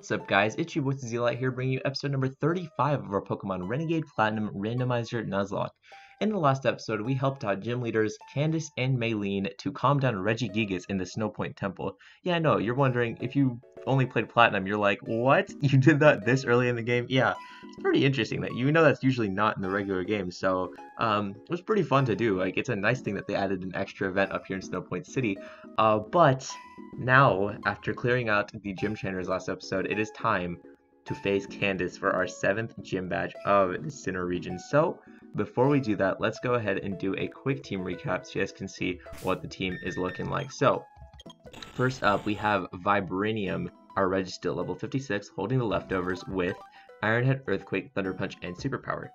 What's up, guys? It's your boy Z-Light here, bringing you episode number 35 of our Pokemon Renegade Platinum Randomizer Nuzlocke. In the last episode, we helped out gym leaders Candice and Maylene to calm down Regigigas in the Snowpoint Temple. Yeah, I know, you're wondering, if you only played Platinum, you're like, what? You did that this early in the game? Yeah, it's pretty interesting that you know that's usually not in the regular game, so it was pretty fun to do. Like, it's a nice thing that they added an extra event up here in Snowpoint City, but now, after clearing out the gym trainers last episode, it is time to face Candice for our 7th gym badge of the Sinnoh region. So before we do that, let's go ahead and do a quick team recap so you guys can see what the team is looking like. So, first up, we have Vibranium, our Registeel level 56, holding the leftovers with Iron Head, Earthquake, Thunder Punch, and Superpower.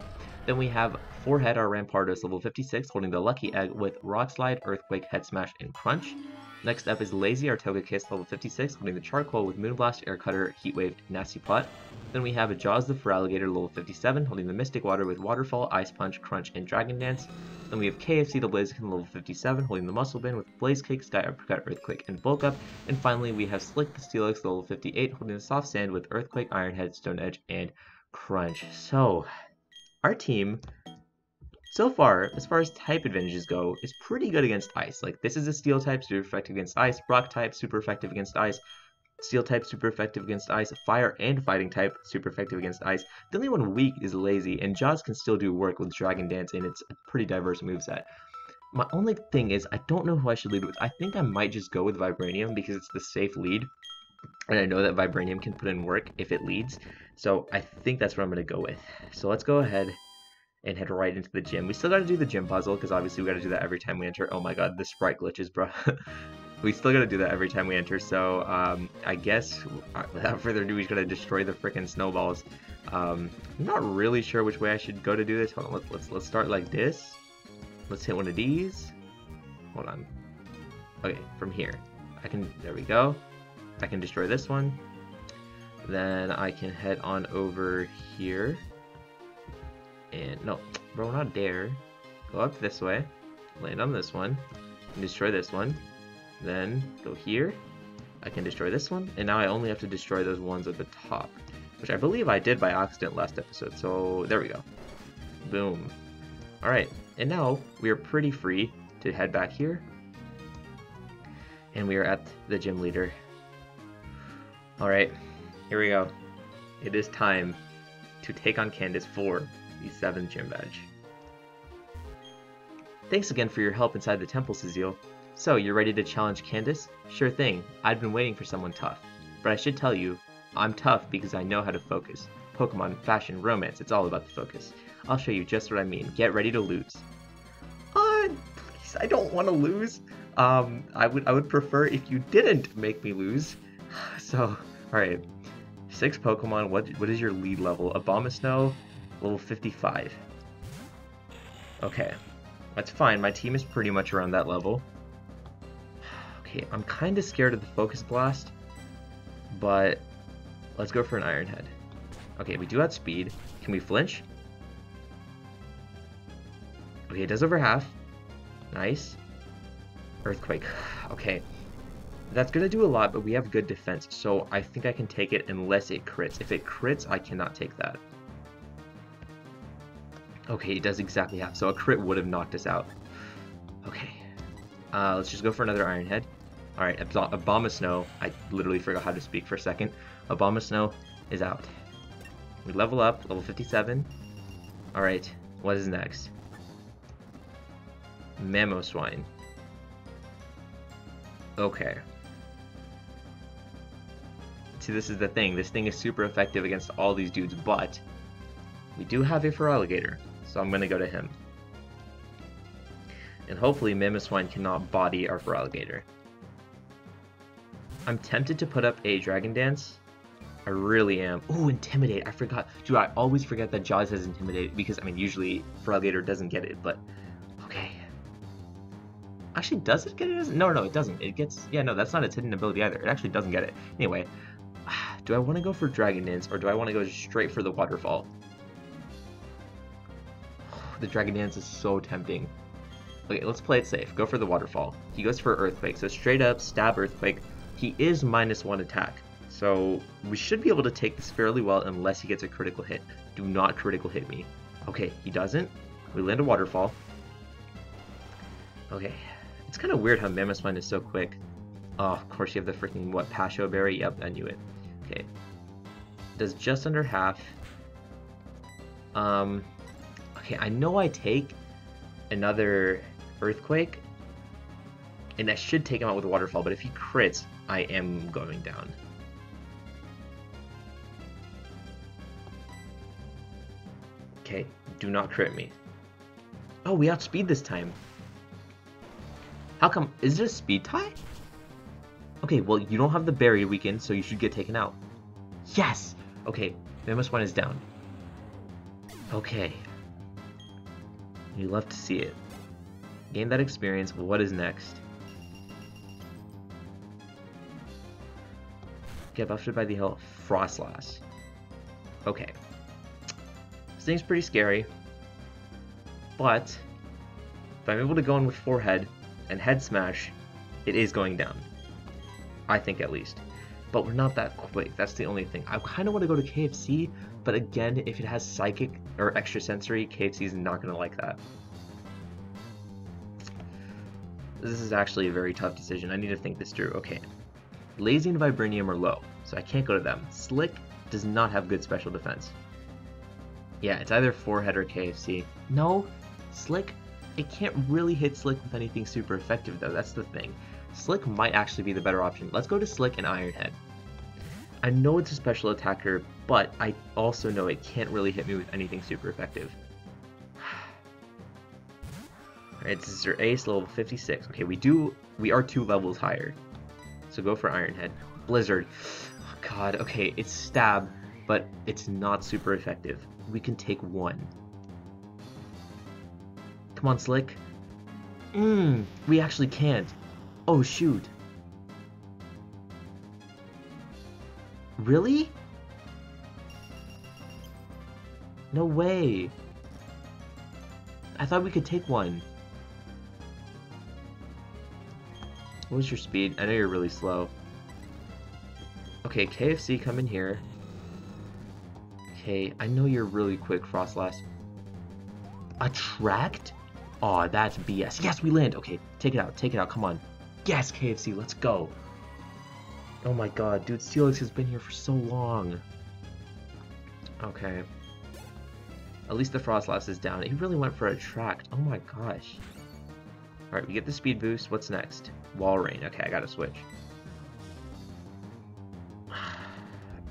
Then we have Forehead, our Rampardos level 56, holding the Lucky Egg with Rock Slide, Earthquake, Head Smash, and Crunch. Next up is Lazy, our Togekiss level 56, holding the Charcoal with Moonblast, Air Cutter, Heat Wave, Nasty Plot. Then we have Jaws, the Feraligatr level 57, holding the Mystic Water with Waterfall, Ice Punch, Crunch, and Dragon Dance. Then we have KFC, the Blaziken level 57, holding the Muscle Bin with Blaze Kick, Sky Uppercut, Earthquake, and Bulk Up. And finally we have Slick, the Steelix level 58, holding the Soft Sand with Earthquake, Iron Head, Stone Edge, and Crunch. So our team, so far, as far as type advantages go, is pretty good against ice. Like, this is a steel type, super effective against ice, rock type, super effective against ice, steel type, super effective against ice, fire and fighting type, super effective against ice. The only one weak is Lazy, and Jaws can still do work with Dragon Dance, and it's a pretty diverse moveset. My only thing is, I don't know who I should lead with. I think I might just go with Vibranium because it's the safe lead, and I know that Vibranium can put in work if it leads, so I think that's what I'm going to go with. So let's go ahead and head right into the gym. We still gotta do the gym puzzle, because obviously we gotta do that every time we enter. Oh my god, the sprite glitches, bro. We still gotta do that every time we enter, so I guess, without further ado, we just gotta destroy the frickin' snowballs. I'm not really sure which way I should go to do this. Hold on, let's start like this. Let's hit one of these. Hold on. Okay, from here. There we go. I can destroy this one. Then I can head on over here. And no, bro, not there. Go up this way, land on this one, and destroy this one. Then go here. I can destroy this one, and now I only have to destroy those ones at the top, which I believe I did by accident last episode. So there we go. Boom. All right, and now we are pretty free to head back here, and we are at the gym leader. All right, here we go. It is time to take on Candice for the 7th gym badge. Thanks again for your help inside the temple, Scizeilite. So, you're ready to challenge Candice? Sure thing, I'd been waiting for someone tough. But I should tell you, I'm tough because I know how to focus. Pokemon, fashion, romance, it's all about the focus. I'll show you just what I mean. Get ready to lose. Please, I don't want to lose. I would prefer if you didn't make me lose. So, alright. 6 Pokemon, what is your lead level? Abomasnow, level 55. Okay, that's fine. My team is pretty much around that level. Okay, I'm kind of scared of the Focus Blast, but let's go for an Iron Head. Okay, we do have speed. Can we flinch? Okay, it does over half. Nice. Earthquake. Okay, that's going to do a lot, but we have good defense, so I think I can take it unless it crits. If it crits, I cannot take that. Okay, it does exactly half, so a crit would have knocked us out. Okay, let's just go for another Iron Head. Alright, Abomasnow, I literally forgot how to speak for a second. Abomasnow is out. We level up, level 57. Alright, what is next? Mamoswine. Okay. See, this is the thing. This thing is super effective against all these dudes, but we do have a Feraligatr. So I'm going to go to him. And hopefully Mamoswine cannot body our Feraligatr. I'm tempted to put up a Dragon Dance. I really am. Ooh, Intimidate. I forgot. Dude, I always forget that Jaws has Intimidate because, I mean, usually Feraligatr doesn't get it, but okay. Actually, does it get it? No, it doesn't. It gets, yeah, no, that's not its hidden ability either. It actually doesn't get it. Anyway, do I want to go for Dragon Dance or do I want to go straight for the Waterfall? The Dragon Dance is so tempting. Okay, let's play it safe. Go for the Waterfall. He goes for Earthquake, so straight up stab Earthquake. He is minus 1 attack, So we should be able to take this fairly well unless he gets a critical hit. Do not critical hit me. Okay, he doesn't. We land a waterfall. Okay. It's kind of weird how Mamoswine is so quick. Oh, of course you have the freaking, what, Pasho Berry? Yep, I knew it. Okay. Does just under half. Okay, I know I take another Earthquake, and I should take him out with a Waterfall, but if he crits, I am going down. Okay, do not crit me. Oh, we outspeed this time. How come? Is this a speed tie? Okay, well, you don't have the berry weakened, so you should get taken out. Yes! Okay, Mamoswine is down. Okay. You love to see it. Gain that experience. What is next? Get buffed by the hill. Frostlass. Okay. This thing's pretty scary. But if I'm able to go in with Forehead and Head Smash, it is going down. I think, at least. But we're not that quick. That's the only thing. I kind of want to go to KFC, but again, if it has Psychic or Extrasensory, KFC is not going to like that. This is actually a very tough decision. I need to think this through. Okay. Lazy and Vibranium are low, so I can't go to them. Slick does not have good special defense. Yeah, it's either Forehead or KFC. No, Slick, it can't really hit Slick with anything super effective, though. That's the thing. Slick might actually be the better option. Let's go to Slick and Iron Head. I know it's a special attacker, but I also know it can't really hit me with anything super effective. Alright, this is your ace, level 56. Okay, we are 2 levels higher. So go for Iron Head. Blizzard. Oh god, okay, it's stab, but it's not super effective. We can take 1. Come on, Slick. We actually can't. Oh shoot. Really? No way. I thought we could take 1. What was your speed? I know you're really slow. Okay, KFC, come in here. Okay, I know you're really quick, Frostlass. Attract? Aw, that's BS. Yes, we land! Okay, take it out, come on. Yes, KFC, let's go! Oh my god, dude, Steelix has been here for so long. Okay. At least the Frostlass is down. He really went for Attract. Oh my gosh. Alright, we get the speed boost. What's next? Wall Rain. Okay, I gotta switch.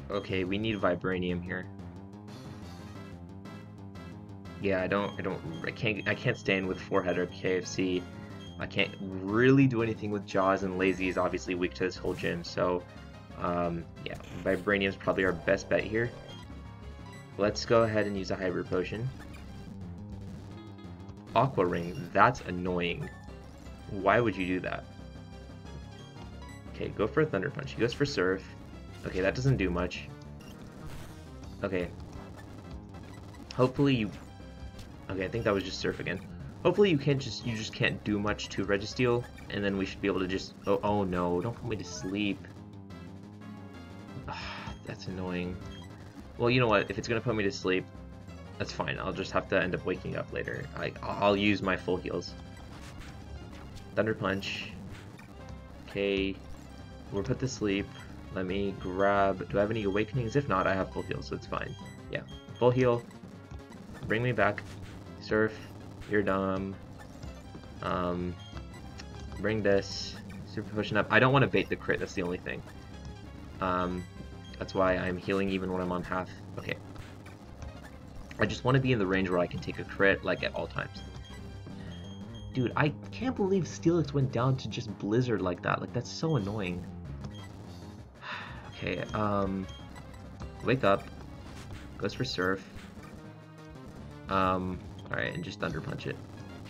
Okay, we need Vibranium here. Yeah, I can't stand with Forehead or KFC. I can't really do anything with Jaws, and Lazy is obviously weak to this whole gym, so yeah, Vibranium is probably our best bet here. Let's go ahead and use a Hyper Potion. Aqua Ring, that's annoying. Why would you do that? Okay, go for a Thunder Punch. He goes for Surf. Okay, that doesn't do much. Okay. Hopefully you... Okay, I think that was just Surf again. Hopefully you can't just, you just can't do much to Registeel, and then we should be able to just, oh no, don't put me to sleep. Ugh, that's annoying. Well, you know what, if it's gonna put me to sleep, that's fine, I'll just have to end up waking up later. I'll use my full heals. Thunder Punch. Okay, we're put to sleep. Let me grab, do I have any awakenings? If not, I have full heals, so it's fine. Yeah, full heal, bring me back, Surf. You're dumb. Bring this. Super Potion up. I don't want to bait the crit, that's the only thing. That's why I'm healing even when I'm on half. Okay. I just want to be in the range where I can take a crit, like, at all times. Dude, I can't believe Steelix went down to just Blizzard like that. Like, that's so annoying. Okay, wake up. Goes for Surf. Alright, and just Thunder Punch it.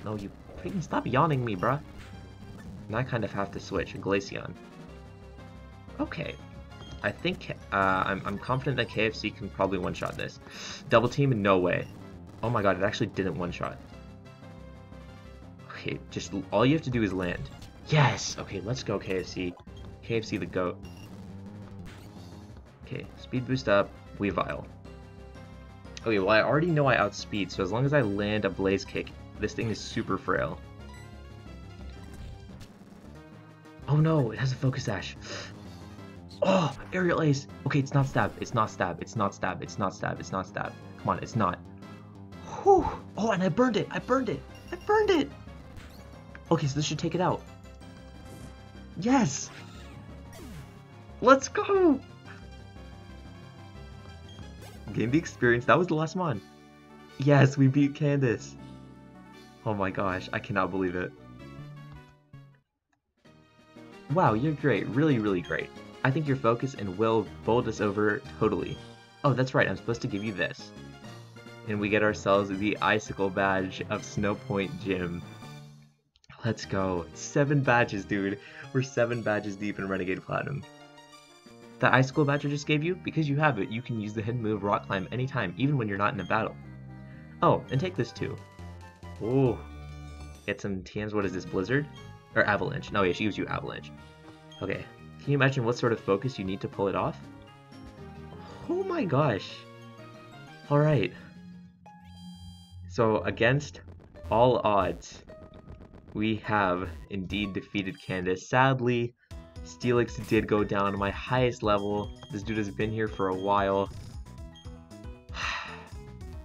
No, you freaking stop yawning me, bruh. And I kind of have to switch. Glaceon. Okay. I think, I'm confident that KFC can probably one-shot this. Double team? No way. Oh my god, it actually didn't one-shot. Okay, just, all you have to do is land. Yes! Okay, let's go, KFC. KFC the goat. Okay, speed boost up, Weavile. Okay, well I already know I outspeed, so as long as I land a Blaze Kick, this thing is super frail. Oh no, it has a Focus Sash. Oh, Aerial Ace! Okay, it's not stab, it's not stab, it's not stab, it's not stab, it's not stab. Come on, it's not. Whew! Oh, and I burned it, I burned it, I burned it! Okay, so this should take it out. Yes! Let's go! Gain the experience, that was the last one. Yes, we beat Candice. Oh my gosh, I cannot believe it. Wow, you're great, really, really great. I think your focus and will bowled us over totally. Oh, that's right, I'm supposed to give you this. And we get ourselves the Icicle Badge of Snowpoint Gym. Let's go. 7 badges, dude. We're 7 badges deep in Renegade Platinum. The Icicle Badge I just gave you, because you have it, you can use the hidden move Rock Climb anytime, even when you're not in a battle. Oh, and take this too. Ooh. Get some TMs. What is this, Blizzard? Or Avalanche. No, yeah, she gives you Avalanche. Okay. Can you imagine what sort of focus you need to pull it off? Oh my gosh. Alright. So, against all odds, we have indeed defeated Candice. Sadly, Steelix did go down to my highest level. This dude has been here for a while.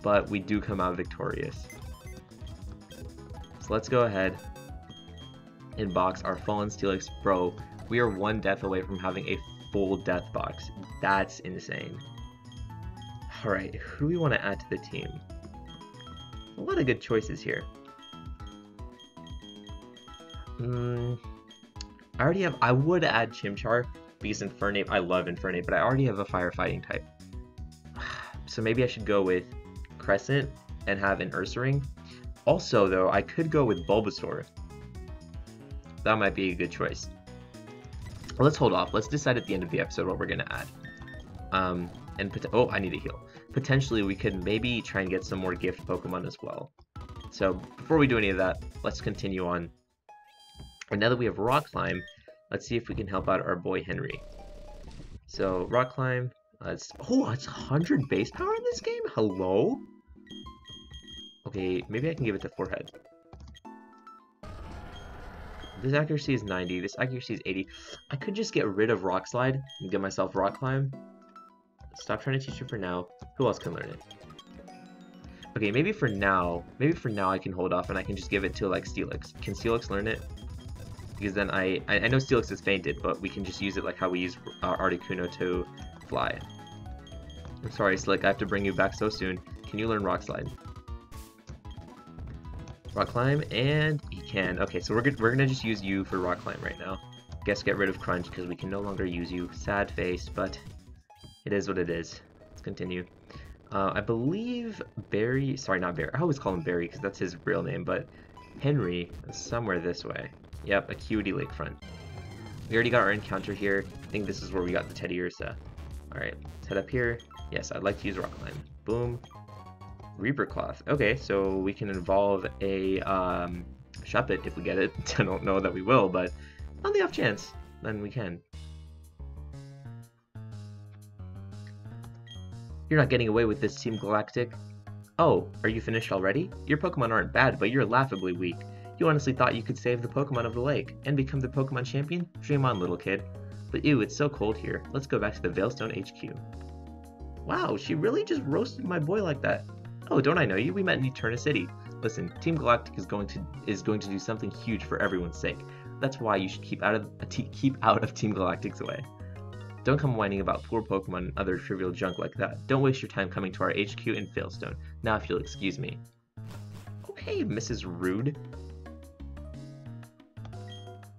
But we do come out victorious. So let's go ahead and box our fallen Steelix. Bro, we are 1 death away from having a full death box. That's insane. Alright, who do we want to add to the team? A lot of good choices here. I already have, I would add Chimchar, because Infernape, I love Infernape, but I already have a firefighting type. So maybe I should go with Crescent and have an Ursaring. Also though, I could go with Bulbasaur. That might be a good choice. Well, let's hold off, let's decide at the end of the episode what we're gonna add. Oh, I need a heal. Potentially we could maybe try and get some more gift Pokemon as well. So before we do any of that, let's continue on. And now that we have Rock Climb, let's see if we can help out our boy Henry. So, Rock Climb, it's 100 base power in this game? Hello? Okay, maybe I can give it to Forehead. This accuracy is 90, this accuracy is 80. I could just get rid of Rock Slide and get myself Rock Climb. Stop trying to teach it for now. Who else can learn it? Okay, maybe for now I can hold off and I can just give it to, like, Steelix. Can Steelix learn it? Because then I know Steelix is fainted, but we can just use it like how we use Articuno to fly. I'm sorry, Slick, I have to bring you back so soon. Can you learn Rock Slide? Rock Climb, and he can. Okay, so we're gonna just use you for Rock Climb right now. Guess get rid of Crunch, because we can no longer use you. Sad face, but it is what it is. Let's continue. I believe Barry, sorry, not Barry. I always call him Barry, because that's his real name, but Henry is somewhere this way. Yep, Acuity Lakefront. We already got our encounter here. I think this is where we got the Teddiursa. Alright, let's head up here. Yes, I'd like to use Rock Climb. Boom. Reaper Cloth. Okay, so we can involve a Shuppet if we get it. I don't know that we will, but on the off chance, then we can. You're not getting away with this, Team Galactic. Oh, are you finished already? Your Pokemon aren't bad, but you're laughably weak. You honestly thought you could save the Pokemon of the lake and become the Pokemon champion? Dream on, little kid. But ew, it's so cold here. Let's go back to the Veilstone HQ. Wow, she really just roasted my boy like that. Oh, don't I know you? We met in Eterna City. Listen, Team Galactic is going to do something huge for everyone's sake. That's why you should keep out of Team Galactic's way. Don't come whining about poor Pokemon and other trivial junk like that. Don't waste your time coming to our HQ in Veilstone. Now, if you'll excuse me. Okay, Mrs. Rude.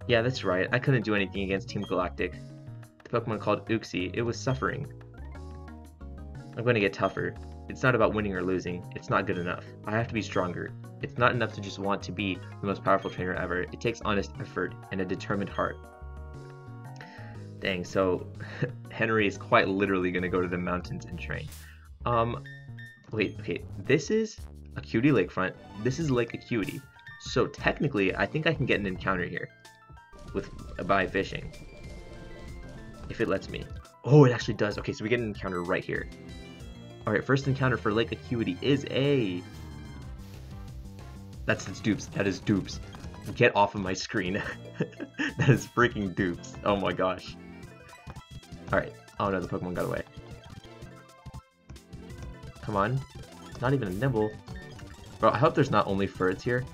Yeah, that's right. I couldn't do anything against Team Galactic. The Pokemon called Uxie, it was suffering. I'm going to get tougher. It's not about winning or losing. It's not good enough. I have to be stronger. It's not enough to just want to be the most powerful trainer ever. It takes honest effort and a determined heart. Dang, so Henry is quite literally going to go to the mountains and train. Wait, this is Acuity Lakefront. This is Lake Acuity. So technically, I think I can get an encounter here. By fishing, if it lets me. Oh, it actually does. Okay, so we get an encounter right here. Alright, first encounter for Lake Acuity is a... That's its dupes. That is dupes. Get off of my screen. That is freaking dupes. Oh my gosh. Alright. Oh no, the Pokemon got away. Come on. It's not even a nibble. Bro, I hope there's not only Furrets here.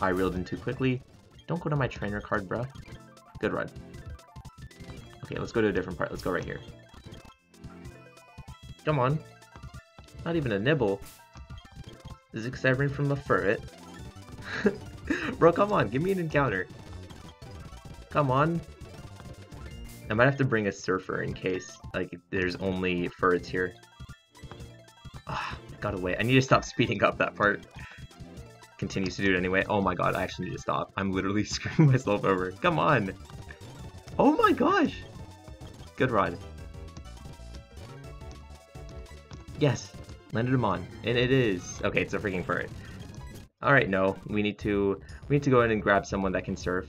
I reeled in too quickly. Don't go to my trainer card, bro. Good run. Okay, let's go to a different part. Let's go right here. Come on. Not even a nibble. Zigzagoon from the Furret. Bro, come on. Give me an encounter. Come on. I might have to bring a Surfer in case like there's only Furrets here. Ah, got away. I need to stop speeding up that part. Continues to do it anyway. Oh my god, I actually need to stop. I'm literally screwing myself over. Come on. Oh my gosh. Good rod. Yes. Landed him on. And it is. Okay, it's a freaking Furret. Alright, no. We need to go in and grab someone that can surf.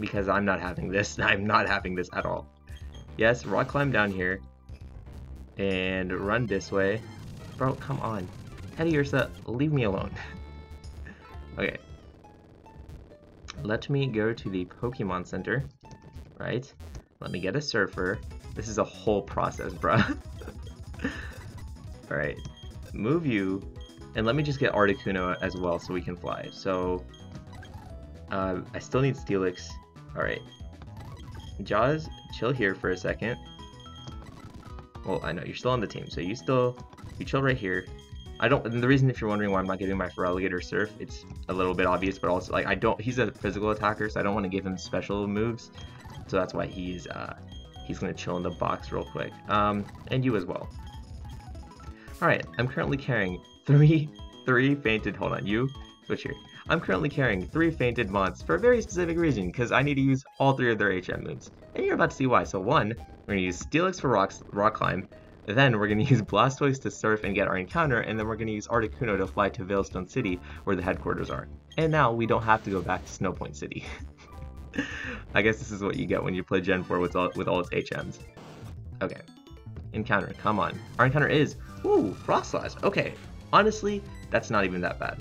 Because I'm not having this. I'm not having this at all. Yes, rock climb down here. And run this way. Bro, come on. Teddiursa, leave me alone. Okay. Let me go to the Pokemon Center. Right? Let me get a Surfer. This is a whole process, bruh. Alright. Move you. And let me just get Articuno as well so we can fly. So, I still need Steelix. Alright. Jaws, chill here for a second. Well, I know, you're still on the team, so you chill right here. And the reason, if you're wondering why I'm not giving my Feraligatr Surf, it's a little bit obvious, but also, like, he's a physical attacker, so I don't want to give him special moves. So that's why he's gonna chill in the box real quick. And you as well. Alright, I'm currently carrying three fainted, hold on, you, switch here. I'm currently carrying 3 fainted Mons for a very specific reason, because I need to use all 3 of their HM moves. And you're about to see why. So one, we're gonna use Steelix for rock climb. Then we're going to use Blastoise to surf and get our encounter, and then we're going to use Articuno to fly to Veilstone City, where the headquarters are. And now we don't have to go back to Snowpoint City. I guess this is what you get when you play Gen 4 with all its HMs. Okay. Encounter, come on. Our encounter is... Ooh, Frostlass. Okay. Honestly, that's not even that bad.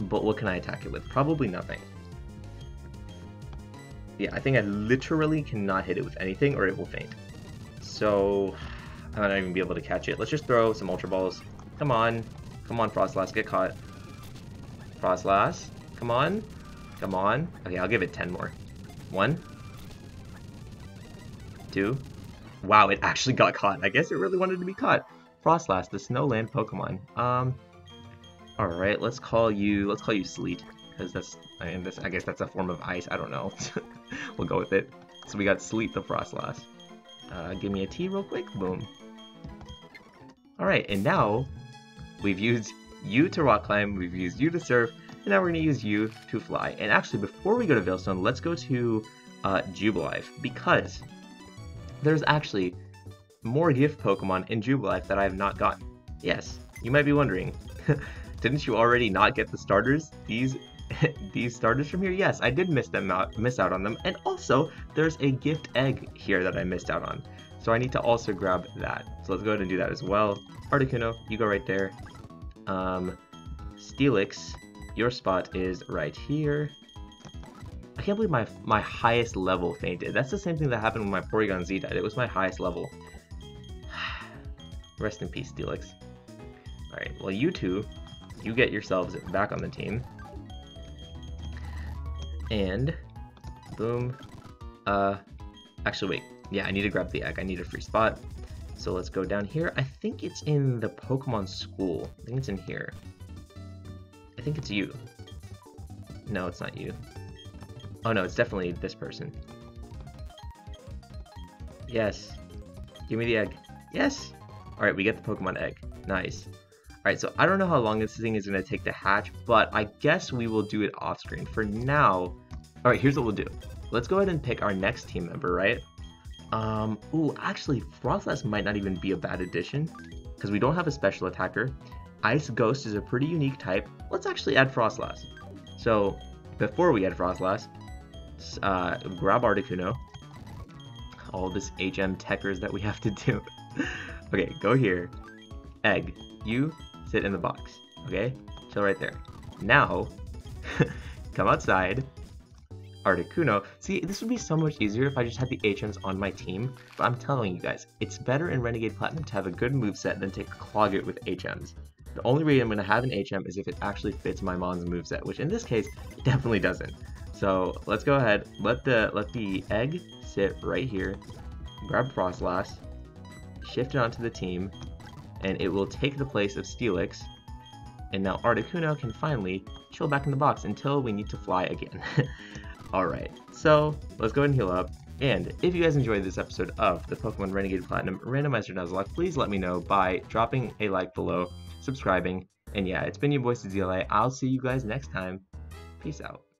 But what can I attack it with? Probably nothing. Yeah, I think I literally cannot hit it with anything, or it will faint. So, I might not even be able to catch it. Let's just throw some Ultra Balls. Come on. Come on, Frostlass. Get caught. Frostlass. Come on. Come on. Okay, I'll give it 10 more. 1. 2. Wow, it actually got caught. I guess it really wanted to be caught. Frostlass, the Snowland Pokemon. Alright, let's call you Sleet. Because I guess that's a form of ice. I don't know. We'll go with it. So we got Sleet the Frostlass. Give me a T real quick. Boom. Alright, and now we've used you to rock climb, we've used you to surf, and now we're going to use you to fly. And actually, before we go to Veilstone, let's go to Jubilife, because there's actually more gift Pokemon in Jubilife that I have not gotten. Yes, you might be wondering, didn't you already not get the starters? These starters from here? Yes, I did miss out on them, and also there's a gift egg here that I missed out on, so I need to also grab that. So let's go ahead and do that as well. Articuno, you go right there. Steelix, your spot is right here. I can't believe my highest level fainted. That's the same thing that happened when my Porygon Z died. It was my highest level. Rest in peace, Steelix. All right, well, you two, you get yourselves back on the team. And, boom, actually wait, yeah, I need to grab the egg, I need a free spot, so let's go down here. I think it's in the Pokemon school, I think it's in here, I think it's you, no, it's not you, oh no, it's definitely this person, yes, give me the egg, yes, alright, we get the Pokemon egg, nice. Alright, so I don't know how long this thing is going to take to hatch, but I guess we will do it off screen for now. Alright, here's what we'll do. Let's go ahead and pick our next team member, right? Ooh, actually, Frostlass might not even be a bad addition, because we don't have a special attacker. Ice Ghost is a pretty unique type. Let's actually add Frostlass. So, before we add Frostlass, grab Articuno. all this HM techers that we have to do. Okay, go here. Egg, you sit in the box. Okay? Chill right there. Now, come outside. Articuno. See, this would be so much easier if I just had the HMs on my team, but I'm telling you guys, it's better in Renegade Platinum to have a good moveset than to clog it with HMs. The only reason I'm going to have an HM is if it actually fits my Mon's moveset, which in this case, it definitely doesn't. So let's go ahead, let the egg sit right here, grab Frostlass, shift it onto the team, and it will take the place of Steelix, and now Articuno can finally chill back in the box until we need to fly again. Alright, so let's go ahead and heal up. And if you guys enjoyed this episode of the Pokemon Renegade Platinum Randomizer Nuzlocke, please let me know by dropping a like below, subscribing, and yeah, it's been your boy Z-Light. I'll see you guys next time. Peace out.